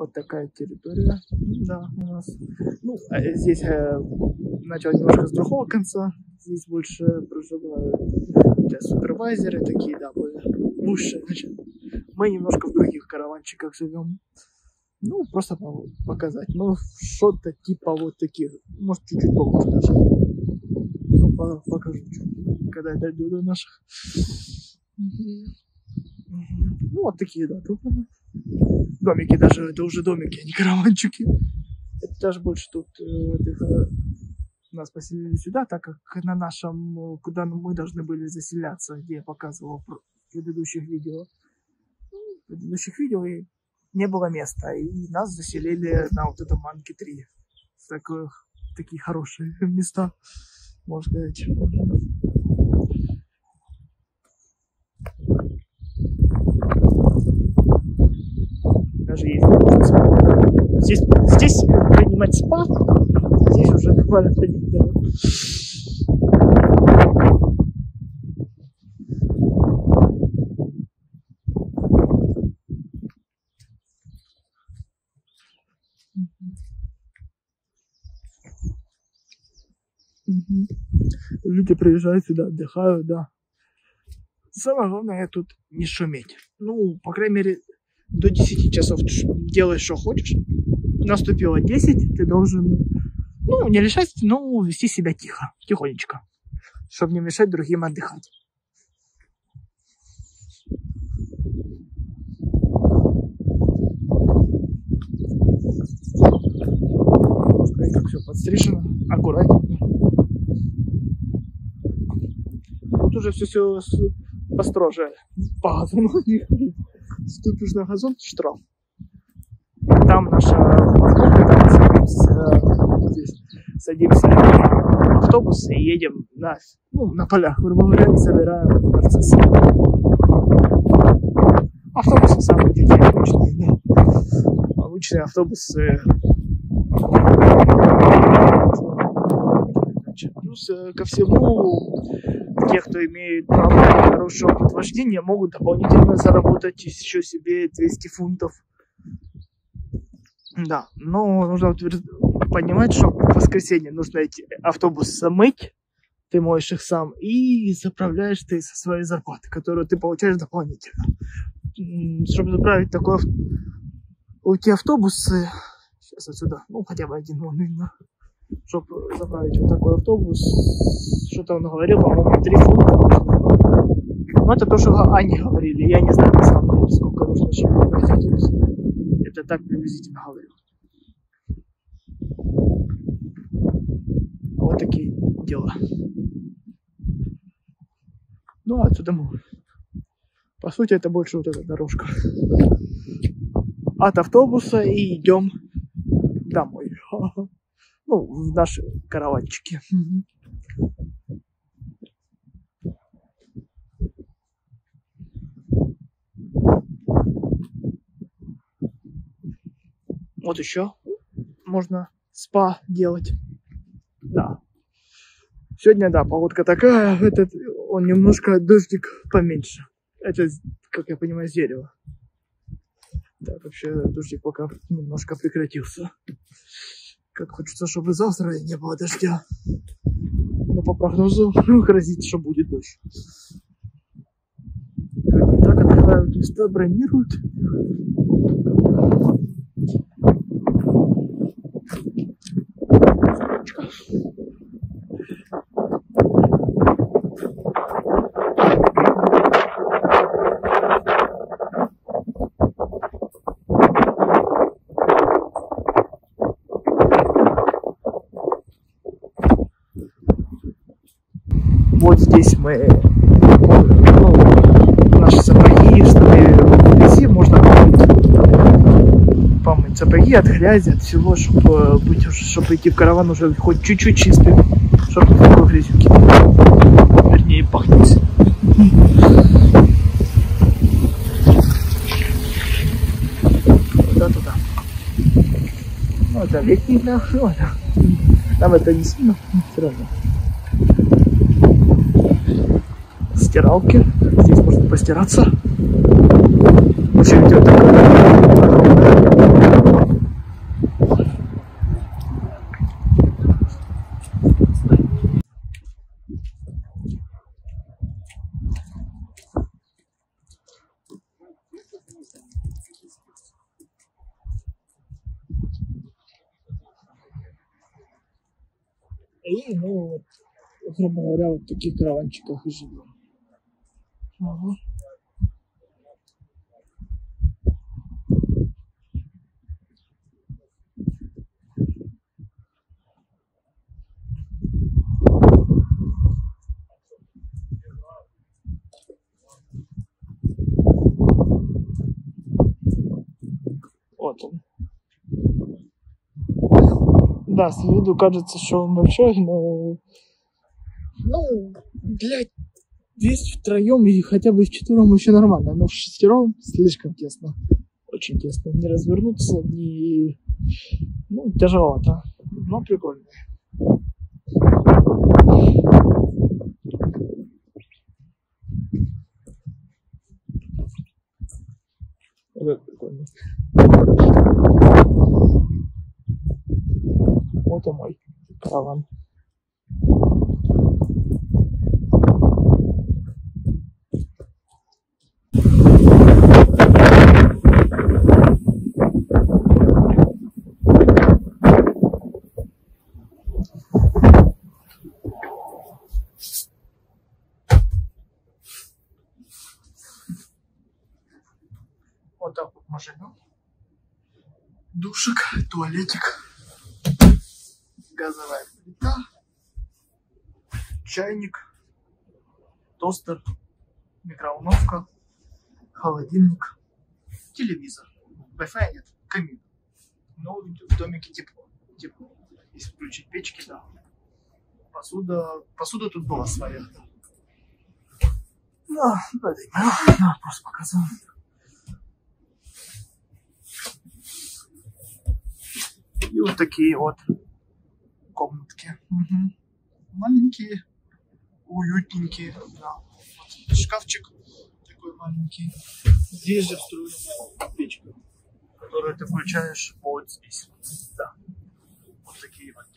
Вот такая территория, да, у нас. Ну, здесь начал немножко с другого конца. Здесь больше проживают супервайзеры, такие, да, более лучшие. Мы немножко в других караванчиках живем. Ну, просто показать. Ну, что-то типа вот таких. Может, чуть-чуть побольше даже. Ну, покажу, когда я дойду до наших. Ну, вот такие, да, тут. Домики даже, это уже домики, а не караванчики. Это даже больше тут нас поселили сюда, так как на нашем, куда мы должны были заселяться, где я показывал в предыдущих видео. И не было места, и нас заселили на вот этом Манки 3. Такие хорошие места, можно сказать. Даже есть здесь принимать спа, здесь уже буквально ходить, да. Люди приезжают сюда, отдыхают, да. Самое главное тут не шуметь. Ну, по крайней мере, до 10 часов делай, что хочешь. Наступило 10, ты должен, ну, не лишать, но вести себя тихо, тихонечко, чтобы не мешать другим отдыхать. Смотри, как все подстрижено, аккуратненько. Тут уже все построже по газону. Ступишь на газон — штраф. Там наша парковка, там садимся на автобус и едем на полях, грубо говоря, и собираем процессы. Автобусы самые такие обычные, да. Обычные автобусы. Плюс ко всему, те, кто имеет право на хороший опыт вождения, могут дополнительно заработать еще себе 200 фунтов. Да, но нужно понимать, что в воскресенье нужно эти автобусы мыть, ты моешь их сам, и заправляешь ты со своей зарплаты, которую ты получаешь дополнительно. Чтобы заправить такой автобус, сейчас вот сюда, ну хотя бы один, наверное. Чтобы заправить вот такой автобус, что-то он говорил, по-моему, 3 фунта. Но это то, что они говорили, я не знаю на самом деле, сколько нужно автобус. Это так приблизительно говорил. Вот такие дела. Ну, а отсюда мы. По сути, это больше вот эта дорожка. От автобуса и идем домой. Ну, в наши караванчики. Вот еще можно спа делать. Да. Сегодня, да, погодка такая. Этот, он немножко, дождик поменьше. Это, как я понимаю, с дерева. Да, вообще дождик пока немножко прекратился. Как хочется, чтобы завтра не было дождя. Но по прогнозу грозит, что будет дождь. Так открывают места, бронируют. Вот здесь мы, наши сапоги, штаны грязи, можно помыть сапоги от грязи, от всего, чтобы идти в караван уже хоть чуть-чуть чистым, чтобы не было грязюки, вернее, пахнуть. Туда-туда. Ну, это летний, да, нам это не сильно, все равно. Стиралки. Здесь можно постираться. Вообще, идет такая И, ну, вот, грубо говоря, вот в таких караванчиках и живем. Ага. Вот он. Да, с виду кажется, что он большой, но... Ну, блядь, здесь втроем и хотя бы вчетвером еще нормально, но в шестером слишком тесно. Очень тесно. Не развернуться, не... Ну, тяжеловато, но прикольно. Вот это прикольно. Вот и мой караван. Вот так вот машина. Душик, туалетик. Газовая плита, чайник, тостер, микроволновка, холодильник, телевизор, Wi-Fi нет, камин, но в домике тепло, тепло. Если включить печки, да. Посуда тут была своя. Да, я просто показываю. И вот такие вот комнатки. Угу. Маленькие, уютненькие. Да. Вот шкафчик такой маленький. Здесь же встроена печка, которую ты включаешь вот здесь. Да. Вот такие вот